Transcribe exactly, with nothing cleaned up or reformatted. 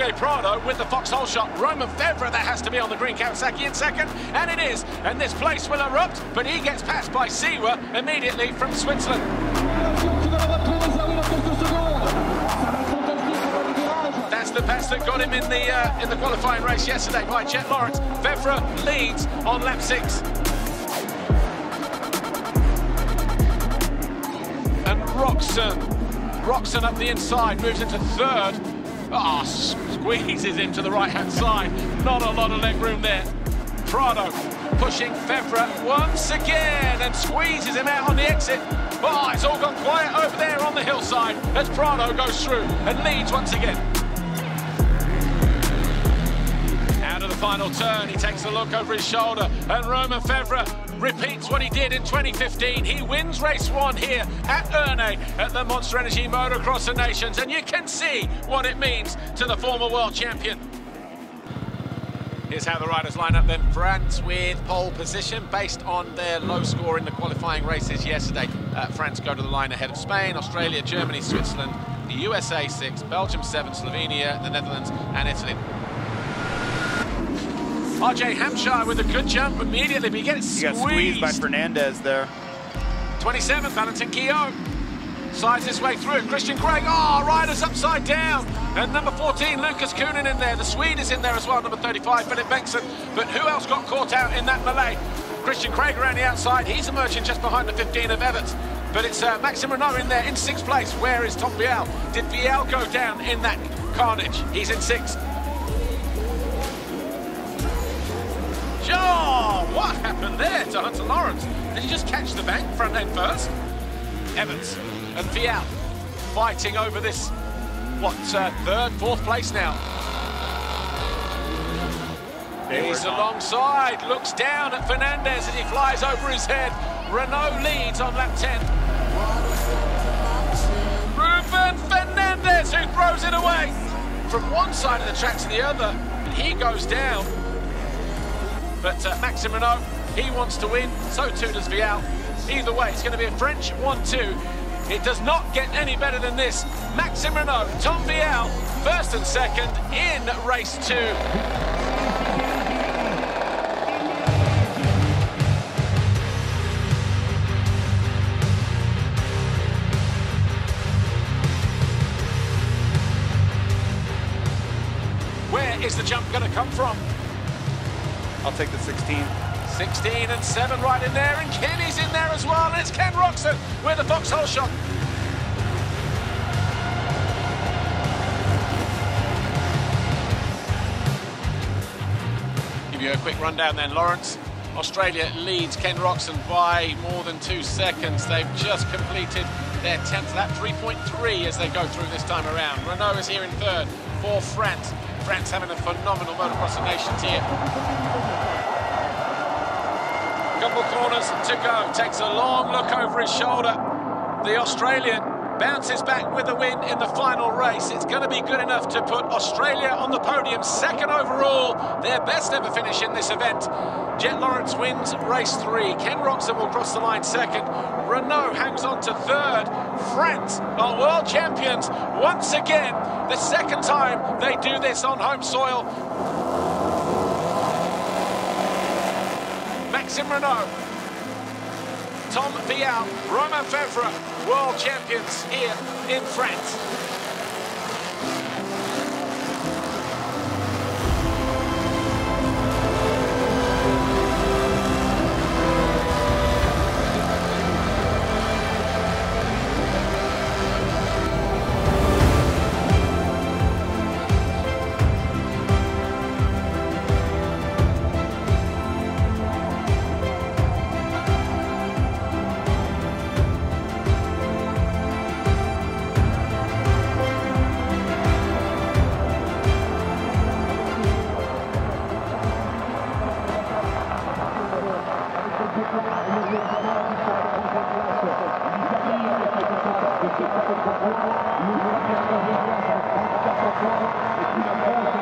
Jorge Prado with the foxhole shot. Romain Febvre, that has to be on the green cap. Saki in second, and it is. And this place will erupt, but he gets passed by Seewer immediately from Switzerland. That's the pass that got him in the, uh, in the qualifying race yesterday by Jet Lawrence. Febvre leads on lap six. And Roxon. Roxon up the inside, moves into third. Ah, oh, squeezes him to the right-hand side. Not a lot of leg room there. Prado pushing Febvre once again and squeezes him out on the exit. Oh, it's all gone quiet over there on the hillside as Prado goes through and leads once again. Out of the final turn, he takes a look over his shoulder, and Romain Febvre repeats what he did in twenty fifteen. He wins race one here at Ernée at the Monster Energy Motocrosser Nations, and you can see what it means to the former world champion. Here's how the riders line up then. France with pole position based on their low score in the qualifying races yesterday. Uh, France go to the line ahead of Spain, Australia, Germany, Switzerland, the U S A six, Belgium seven, Slovenia, the Netherlands and Italy. R J Hampshire with a good jump immediately, but he gets squeezed. He got squeezed by Fernandez there. twenty-seven, Valentin Keogh slides his way through. Christian Craig, oh, riders upside down. And number fourteen, Lucas Koonen in there. The Swede is in there as well, number thirty-five, Philip Benson. But who else got caught out in that melee? Christian Craig around the outside. He's emerging just behind the fifteen of Everts. But it's uh, Maxime Renaux in there in sixth place. Where is Tom Vialle? Did Biel go down in that carnage? He's in sixth. Oh, what happened there to Hunter Lawrence? Did he just catch the bank front end first? Evans and Vialle fighting over this, what, uh, third, fourth place now. They He's alongside, looks down at Fernandez as he flies over his head. Renault leads on lap ten. Ruben Fernández, who throws it away from one side of the track to the other, and he goes down. But uh, Maxime Renaux, he wants to win, so too does Vialle. Either way, it's going to be a French one two. It does not get any better than this. Maxime Renaux, Tom Vialle, first and second in race two. Where is the jump going to come from? I'll take the sixteen. sixteen and seven right in there, and Ken is in there as well, and it's Ken Roxon with the foxhole shot. Give you a quick rundown then, Lawrence. Australia leads Ken Roxon by more than two seconds. They've just completed their tenth lap, three point three as they go through this time around. Renault is here in third for France. France having a phenomenal Motocross Nations here. Couple corners to go, takes a long look over his shoulder. The Australian bounces back with a win in the final race. It's going to be good enough to put Australia on the podium, second overall, their best ever finish in this event. Jet Lawrence wins race three. Ken Roxon will cross the line second. Renault hangs on to third. France are world champions once again. The second time they do this on home soil. Maxime Renaux, Tom Vialle, Romain Febvre, world champions here in France. Thank you.